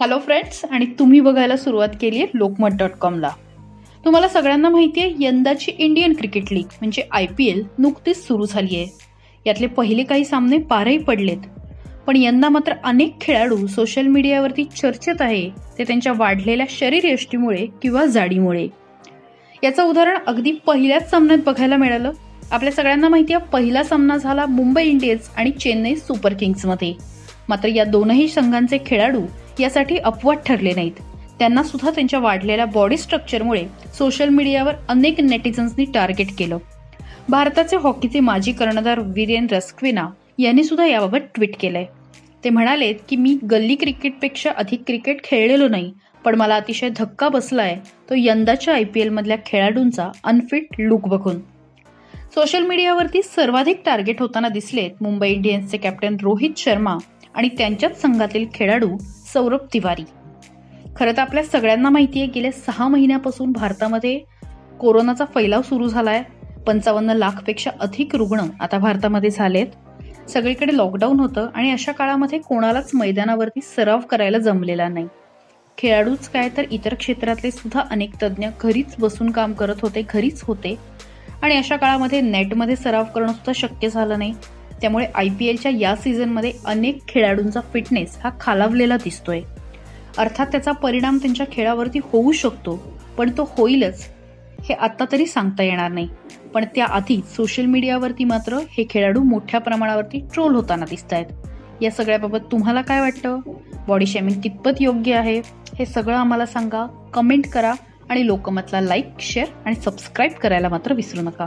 Hello friends, आणि तुम्ही बघायला सुरुवात केली आहे लोकमत.com ला. तुम्हाला सगळ्यांना माहिती आहे, यंदाची इंडियन क्रिकेट लीग म्हणजे IPL नुकतीच सुरू झाली आहे. यातले पहिले काही सामने पारही पडलेत, पण यंदा मात्र अनेक खेळाडू सोशल मीडियावरती चर्चेत आहे ते त्यांच्या वाढलेल्या शरीरयष्टीमुळे किंवा जाडीमुळे. याचं उदाहरण अगदी पहिल्याच सामन्यात बघायला मिळालं. आपल्या सगळ्यांना माहिती आहे, पहिला सामना झाला मुंबई इंडियन्स आणि चेन्नई सुपर किंग्समध्ये. मात्र या दोनही संघांचे खेळाडू यासाठी अपवाद ठरले नाहीत. त्यांना सुद्धा त्यांच्या वाढलेल्या बॉडी स्ट्रक्चरमुळे सोशल मीडियावर अनेक नेटिझन्सनी टार्गेट केलं. भारताचे हॉकीचे माजी कर्णधार वीरेन रस्कवीना यांनी सुद्धा याबाबत ट्विट केलंय. ते म्हणालेत की, मी गल्ली क्रिकेटपेक्षा अधिक क्रिकेट खेळलेलो नाही, पण मला अतिशय धक्का बसलाय तो यंदाच्या IPL मधल्या खेळाडूंचा अनफिट लुक बघून. सोशल मीडियावरती सर्वाधिक टार्गेट होताना दिसलेत मुंबई इंडियन्सचे कॅप्टन रोहित शर्मा आणि त्यांच्याच संघातील खेळाडू सौरभ तिवारी. खरं तर आपल्या सगळ्यांना माहिती आहे, गेल्या 6 महिन्यापासून भारतामध्ये कोरोनाचा फैलाव सुरू झाला आहे. 55 लाखपेक्षा अधिक रुग्ण आता भारतामध्ये झालेत. सगळीकडे लॉकडाऊन होतं आणि अशा काळामध्ये कोणालाच मैदानावरती सराव करायला जमलेला नाही. खेळाडूच काय तर इतर क्षेत्रातले सुद्धा अनेक तज्ज्ञ घरीच बसून काम करत होते, घरीच होते, आणि अशा काळामध्ये नेटमध्ये सराव करणं सुद्धा शक्य झालं नाही. त्यामुळे IPLच्या या सीझनमध्ये अनेक खेळाडूंचा फिटनेस हा खालावलेला दिसतोय. अर्थात त्याचा परिणाम त्यांच्या खेळावरती होऊ शकतो, पण तो होईलच हे आत्ता तरी सांगता येणार नाही. पण त्याआधी सोशल मीडियावरती मात्र हे खेळाडू मोठ्या प्रमाणावरती ट्रोल होताना दिसत आहेत. या सगळ्याबाबत तुम्हाला काय वाटतं? बॉडी शेमिंग कितपत योग्य आहे हे सगळं आम्हाला सांगा, कमेंट करा आणि लोकमतला लाईक, शेअर आणि सबस्क्राईब करायला मात्र विसरू नका.